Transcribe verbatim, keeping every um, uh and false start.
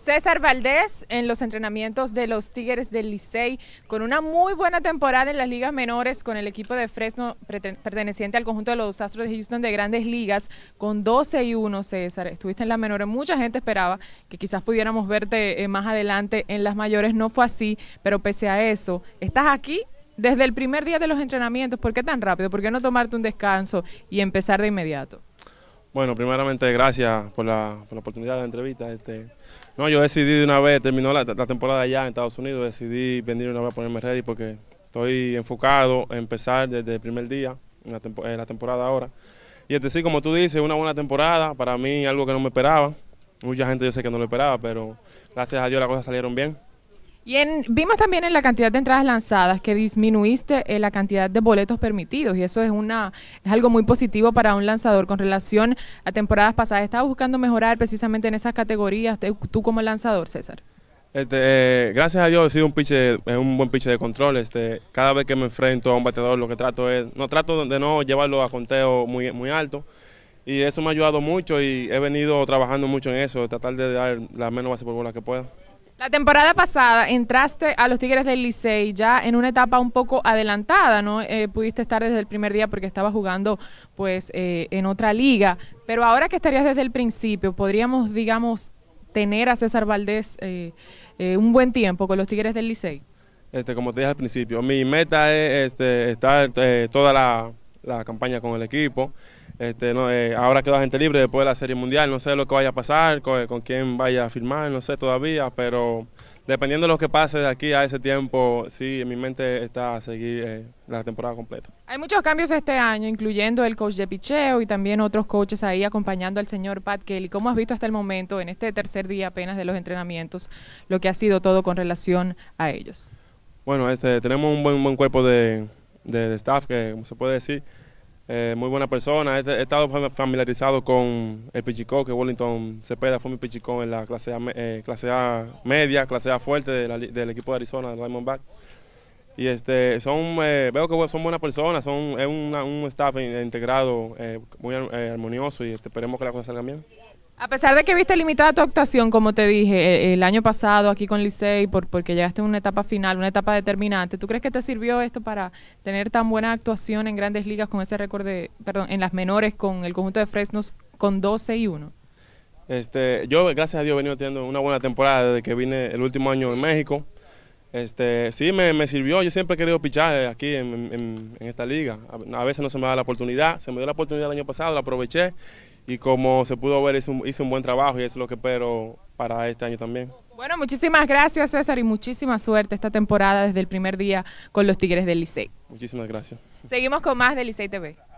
César Valdés en los entrenamientos de los Tigres del Licey, con una muy buena temporada en las ligas menores con el equipo de Fresno perteneciente al conjunto de los Astros de Houston de Grandes Ligas, con doce y uno. César, estuviste en las menores, mucha gente esperaba que quizás pudiéramos verte eh, más adelante en las mayores, no fue así, pero pese a eso, estás aquí desde el primer día de los entrenamientos. ¿Por qué tan rápido? ¿Por qué no tomarte un descanso y empezar de inmediato? Bueno, primeramente gracias por la, por la oportunidad de la entrevista. Este, no, yo decidí de una vez, terminó la, la temporada allá en Estados Unidos, decidí venir de una vez a ponerme ready porque estoy enfocado en empezar desde el primer día, en la, tempo, en la temporada ahora. Y este sí, como tú dices, una buena temporada, para mí algo que no me esperaba. Mucha gente yo sé que no lo esperaba, pero gracias a Dios las cosas salieron bien. Y en, vimos también en la cantidad de entradas lanzadas que disminuiste eh, la cantidad de boletos permitidos, y eso es una es algo muy positivo para un lanzador con relación a temporadas pasadas. ¿Estabas buscando mejorar precisamente en esas categorías te, tú como lanzador, César? Este, eh, gracias a Dios he sido un pitcher, un buen pitcher de control. Este, cada vez que me enfrento a un bateador lo que trato es, no trato de no llevarlo a conteo muy, muy alto, y eso me ha ayudado mucho y he venido trabajando mucho en eso, tratar de dar la menos base por bola que pueda. La temporada pasada entraste a los Tigres del Licey ya en una etapa un poco adelantada, ¿no? Eh, pudiste estar desde el primer día porque estabas jugando pues eh, en otra liga, pero ahora que estarías desde el principio, podríamos, digamos, tener a César Valdés eh, eh, un buen tiempo con los Tigres del Licey. Este, como te dije al principio, mi meta es este, estar eh, toda la, la campaña con el equipo. Este, no, eh, ahora queda gente libre después de la Serie Mundial, no sé lo que vaya a pasar, con, con quién vaya a firmar, no sé todavía, pero dependiendo de lo que pase de aquí a ese tiempo, sí, en mi mente está a seguir eh, la temporada completa. Hay muchos cambios este año, incluyendo el coach de picheo y también otros coaches ahí acompañando al señor Pat Kelly. ¿Cómo has visto hasta el momento, en este tercer día apenas de los entrenamientos, lo que ha sido todo con relación a ellos? Bueno, este, tenemos un buen, buen cuerpo de, de, de staff, que como se puede decir, Eh, muy buena persona. He, he estado familiarizado con el pichicó, que Wellington Cepeda fue mi pichicó en la clase A, eh, clase A media, clase A fuerte de la, del equipo de Arizona, de Raymond Bach. Y este, son, eh, veo que son buenas personas, son, es una, un staff integrado eh, muy eh, armonioso, y este, esperemos que las cosas salgan bien. A pesar de que viste limitada tu actuación, como te dije, el año pasado aquí con Licey, por, porque llegaste a una etapa final, una etapa determinante, ¿tú crees que te sirvió esto para tener tan buena actuación en Grandes Ligas con ese récord de, perdón, en las menores con el conjunto de Fresno con doce y uno? Este, yo, gracias a Dios, he venido teniendo una buena temporada desde que vine el último año en México. Este, sí, me, me sirvió, yo siempre he querido pichar aquí en, en, en esta liga, a, a veces no se me da la oportunidad, se me dio la oportunidad el año pasado, la aproveché y como se pudo ver hice un, hice un buen trabajo, y eso es lo que espero para este año también. Bueno, muchísimas gracias, César, y muchísima suerte esta temporada desde el primer día con los Tigres del Licey. Muchísimas gracias. Seguimos con más de Licey T V.